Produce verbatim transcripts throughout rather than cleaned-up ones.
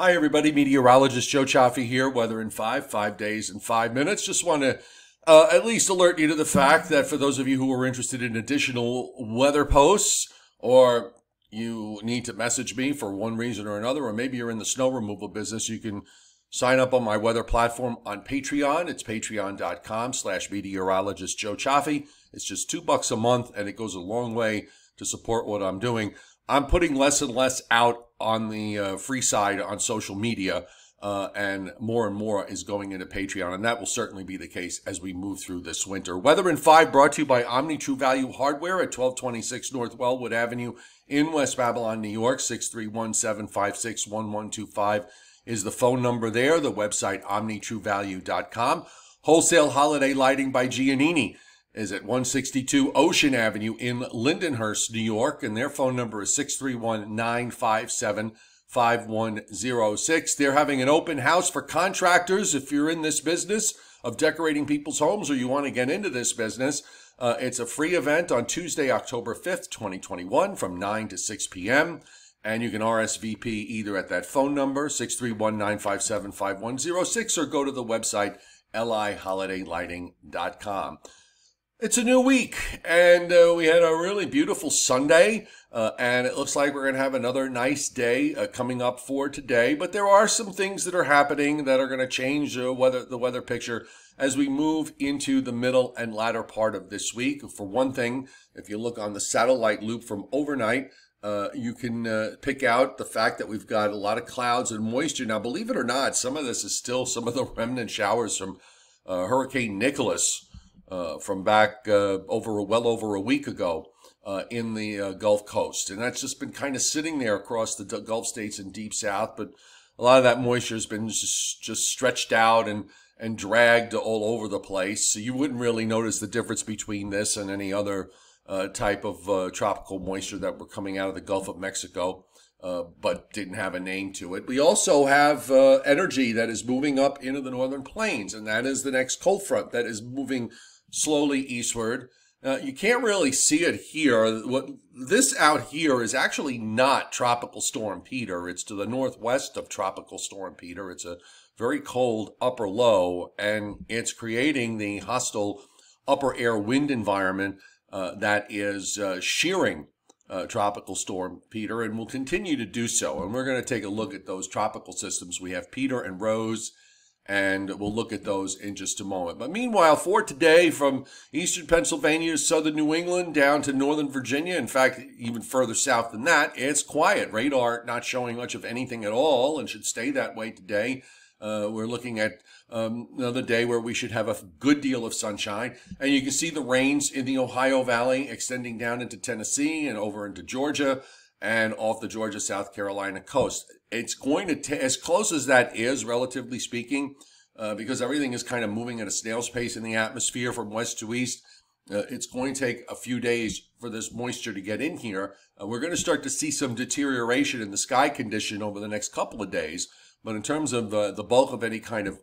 Hi everybody, meteorologist Joe Cioffi here, weather in five, five days and five minutes. Just want to uh, at least alert you to the fact that for those of you who are interested in additional weather posts, or you need to message me for one reason or another, or maybe you're in the snow removal business, you can sign up on my weather platform on Patreon. It's patreon.com slash meteorologist Joe Cioffi. It's just two bucks a month and it goes a long way to support what I'm doing. I'm putting less and less out on the uh, free side on social media, uh, and more and more is going into Patreon, and that will certainly be the case as we move through this winter. Weather in five brought to you by Omni True Value Hardware at twelve twenty-six North Wellwood Avenue in West Babylon, New York. six three one, seven five six, one one two five is the phone number there. The website, omni true value dot com. Wholesale Holiday Lighting by Giannini is at one sixty-two Ocean Avenue in Lindenhurst, New York, and their phone number is six three one, nine five seven, five one zero six. They're having an open house for contractors. If you're in this business of decorating people's homes or you want to get into this business, uh, it's a free event on Tuesday, October fifth, twenty twenty-one from nine to six p m, and you can R S V P either at that phone number, six three one, nine five seven, five one zero six, or go to the website, l i holiday lighting dot com. It's a new week, and uh, we had a really beautiful Sunday, uh, and it looks like we're going to have another nice day uh, coming up for today. But there are some things that are happening that are going to change uh, weather, the weather picture as we move into the middle and latter part of this week. For one thing, if you look on the satellite loop from overnight, uh, you can uh, pick out the fact that we've got a lot of clouds and moisture. Now, believe it or not, some of this is still some of the remnant showers from uh, Hurricane Nicholas. Uh, from back uh, over well over a week ago uh, in the uh, Gulf Coast. And that's just been kind of sitting there across the D Gulf states and Deep South, but a lot of that moisture has been just, just stretched out and, and dragged all over the place. So you wouldn't really notice the difference between this and any other uh, type of uh, tropical moisture that were coming out of the Gulf of Mexico, uh, but didn't have a name to it. We also have uh, energy that is moving up into the northern plains, and that is the next cold front that is moving slowly eastward. Uh, you can't really see it here. What this out here is actually not Tropical Storm Peter. It's to the northwest of Tropical Storm Peter. It's a very cold upper low, and it's creating the hostile upper air wind environment uh, that is uh, shearing uh, Tropical Storm Peter and will continue to do so. And we're going to take a look at those tropical systems. We have Peter and Rose, and we'll look at those in just a moment. But meanwhile, for today, from eastern Pennsylvania to southern New England down to northern Virginia, in fact, even further south than that, it's quiet. Radar not showing much of anything at all and should stay that way today. Uh, we're looking at um, another day where we should have a good deal of sunshine. And you can see the rains in the Ohio Valley extending down into Tennessee and over into Georgia and off the Georgia, South Carolina coast. It's going to, t as close as that is, relatively speaking, uh, because everything is kind of moving at a snail's pace in the atmosphere from west to east. Uh, it's going to take a few days for this moisture to get in here. Uh, we're going to start to see some deterioration in the sky condition over the next couple of days. But in terms of uh, the bulk of any kind of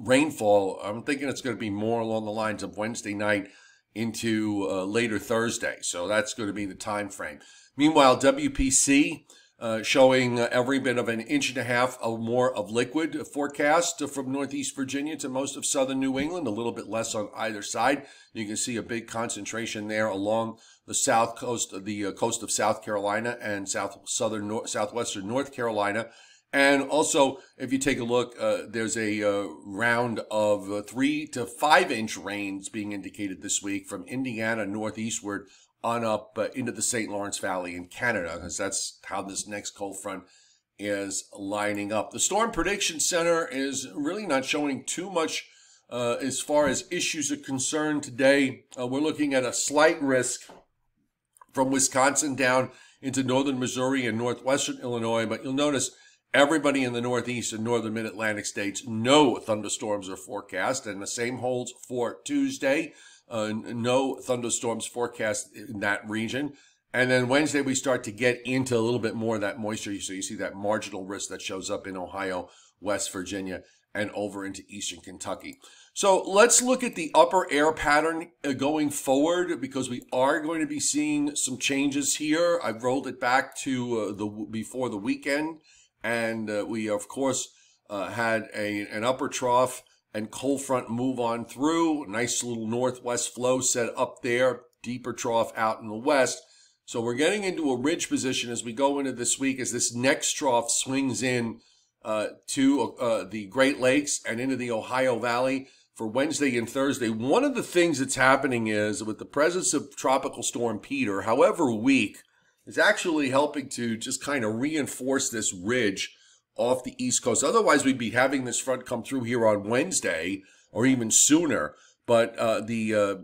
rainfall, I'm thinking it's going to be more along the lines of Wednesday night into uh, later Thursday. So that's going to be the time frame. Meanwhile, W P C Uh, showing uh, every bit of an inch and a half or more of liquid forecast from northeast Virginia to most of southern New England, a little bit less on either side. You can see a big concentration there along the south coast, of the uh, coast of South Carolina and south southern nor southwestern North Carolina. And also, if you take a look, uh, there's a uh, round of uh, three to five inch rains being indicated this week from Indiana northeastward on up uh, into the Saint Lawrence Valley in Canada, because that's how this next cold front is lining up. The Storm Prediction Center is really not showing too much uh, as far as issues are concerned today. Uh, we're looking at a slight risk from Wisconsin down into northern Missouri and northwestern Illinois, but you'll notice everybody in the northeast and northern mid-Atlantic states, no thunderstorms are forecast, and the same holds for Tuesday. Uh, no thunderstorms forecast in that region. And then Wednesday, we start to get into a little bit more of that moisture. So you see that marginal risk that shows up in Ohio, West Virginia, and over into eastern Kentucky. So let's look at the upper air pattern going forward, because we are going to be seeing some changes here. I've rolled it back to uh, the before the weekend. and uh, we of course uh, had a an upper trough and cold front move on through. Nice little northwest flow set up there, deeper trough out in the west. So we're getting into a ridge position as we go into this week, as this next trough swings in uh, to uh, the Great Lakes and into the Ohio Valley for Wednesday and Thursday. One of the things that's happening is, with the presence of Tropical Storm Peter, however weak, is actually helping to just kind of reinforce this ridge off the East Coast. Otherwise, we'd be having this front come through here on Wednesday or even sooner. But uh, the uh,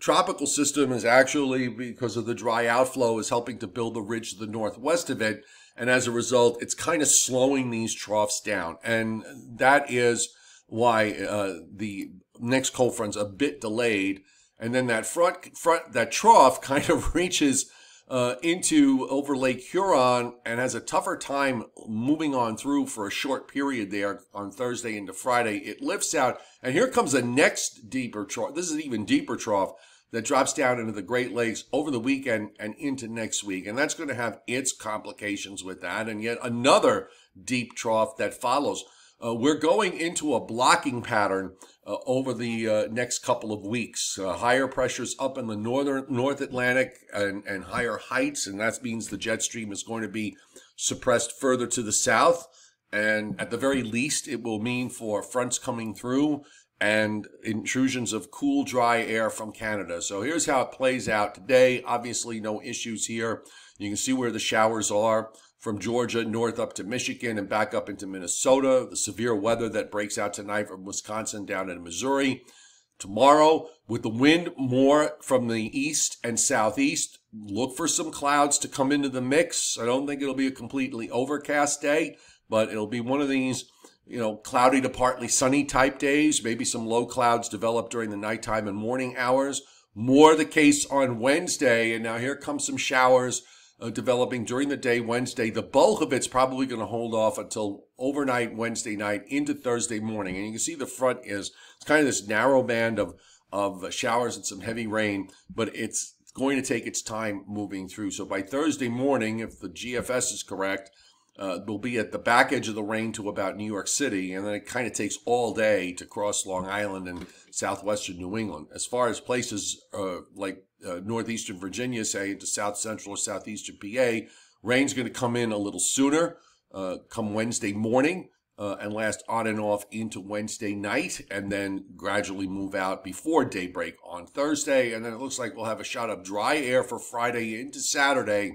tropical system is actually, because of the dry outflow, is helping to build the ridge to the northwest of it. And as a result, it's kind of slowing these troughs down. And that is why uh, the next cold front's a bit delayed. And then that front, front that trough kind of reaches Uh, into over Lake Huron and has a tougher time moving on through for a short period there on Thursday into Friday. It lifts out, and here comes the next deeper trough. This is an even deeper trough that drops down into the Great Lakes over the weekend and into next week, and that's going to have its complications with that, and yet another deep trough that follows. Uh, we're going into a blocking pattern uh, over the uh, next couple of weeks. Uh, higher pressures up in the northern North Atlantic and, and higher heights, and that means the jet stream is going to be suppressed further to the south. And at the very least, it will mean for fronts coming through and intrusions of cool, dry air from Canada. So here's how it plays out today. Obviously, no issues here. You can see where the showers are. From Georgia north up to Michigan and back up into Minnesota. The severe weather that breaks out tonight from Wisconsin down into Missouri. Tomorrow, with the wind more from the east and southeast, look for some clouds to come into the mix. I don't think it'll be a completely overcast day, but it'll be one of these, you know, cloudy to partly sunny type days. Maybe some low clouds develop during the nighttime and morning hours. More the case on Wednesday, and now here come some showers Uh, developing during the day Wednesday. The bulk of it's probably going to hold off until overnight Wednesday night into Thursday morning. And you can see the front is it's kind of this narrow band of, of showers and some heavy rain, but it's going to take its time moving through. So by Thursday morning, if the G F S is correct, uh, we'll be at the back edge of the rain to about New York City, and then it kind of takes all day to cross Long Island and southwestern New England. As far as places uh, like Uh, northeastern Virginia, say, into south central or southeastern P A, rain's going to come in a little sooner, uh, come Wednesday morning, uh, and last on and off into Wednesday night, and then gradually move out before daybreak on Thursday. And then it looks like we'll have a shot of dry air for Friday into Saturday,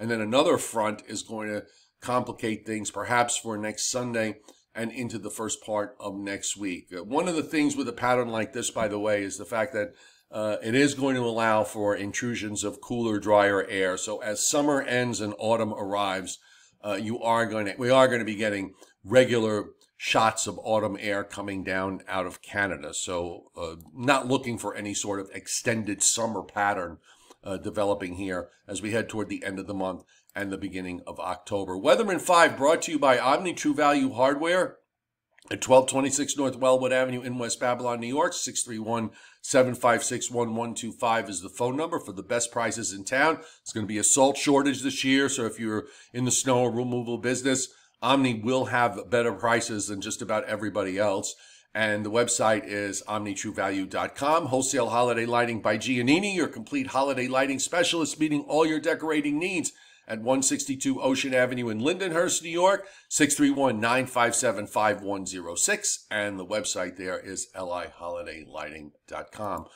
and then another front is going to complicate things, perhaps for next Sunday and into the first part of next week. Uh, one of the things with a pattern like this, by the way, is the fact that Uh, it is going to allow for intrusions of cooler, drier air. So as summer ends and autumn arrives, uh, you are going to, we are going to be getting regular shots of autumn air coming down out of Canada. So uh, not looking for any sort of extended summer pattern uh, developing here as we head toward the end of the month and the beginning of October. Weatherman five brought to you by Omni True Value Hardware at twelve twenty-six North Wellwood Avenue in West Babylon, New York. Six three one, seven five six, one one two five is the phone number for the best prices in town. It's going to be a salt shortage this year, so if you're in the snow or removal business, Omni will have better prices than just about everybody else. And the website is omni true value dot com. Wholesale Holiday Lighting by Giannini, your complete holiday lighting specialist, meeting all your decorating needs, at one sixty-two Ocean Avenue in Lindenhurst, New York, six three one, nine five seven, five one zero six. And the website there is L I holiday lighting dot com.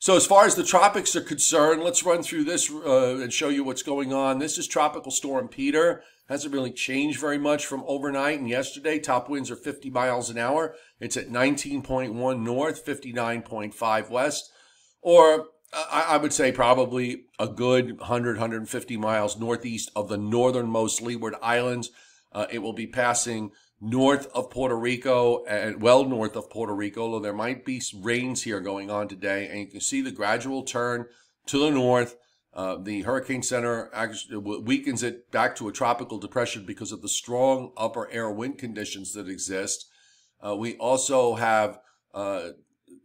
So as far as the tropics are concerned, let's run through this uh, and show you what's going on. This is Tropical Storm Peter. Hasn't really changed very much from overnight and yesterday. Top winds are fifty miles an hour. It's at nineteen point one north, fifty-nine point five west, or I would say probably a good one hundred, one hundred fifty miles northeast of the northernmost Leeward Islands. Uh, it will be passing north of Puerto Rico, and well north of Puerto Rico, although there might be rains here going on today. And you can see the gradual turn to the north. Uh, the Hurricane Center actually weakens it back to a tropical depression because of the strong upper air wind conditions that exist. Uh, we also have... Uh,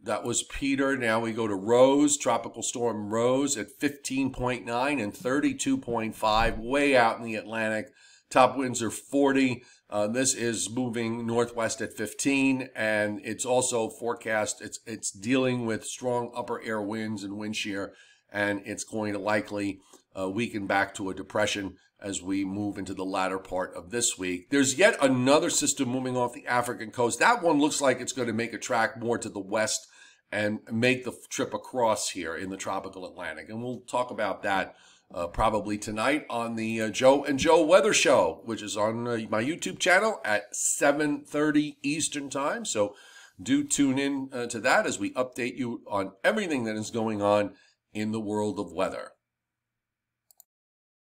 That was Peter. Now we go to Rose, Tropical Storm Rose, at fifteen point nine and thirty-two point five, way out in the Atlantic. Top winds are forty. Uh, this is moving northwest at fifteen, and it's also forecast. It's it's dealing with strong upper air winds and wind shear, and it's going to likely uh, weaken back to a depression as we move into the latter part of this week. There's yet another system moving off the African coast. That one looks like it's going to make a track more to the west and make the trip across here in the tropical Atlantic, and we'll talk about that Uh, probably tonight on the uh, Joe and Joe Weather Show, which is on uh, my YouTube channel at seven thirty Eastern Time. So do tune in uh, to that as we update you on everything that is going on in the world of weather.